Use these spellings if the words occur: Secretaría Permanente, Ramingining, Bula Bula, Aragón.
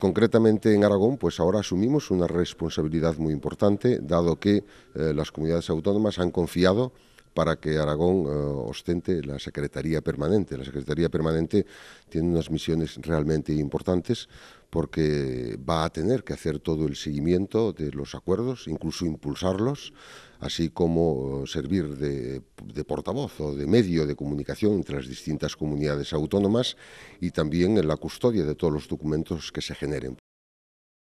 Concretamente en Aragón, pues ahora asumimos una responsabilidad muy importante, dado que las comunidades autónomas han confiado para que Aragón ostente la Secretaría Permanente. La Secretaría Permanente tiene unas misiones realmente importantes porque va a tener que hacer todo el seguimiento de los acuerdos, incluso impulsarlos, así como servir de portavoz o de medio de comunicación entre las distintas comunidades autónomas y también en la custodia de todos los documentos que se generen.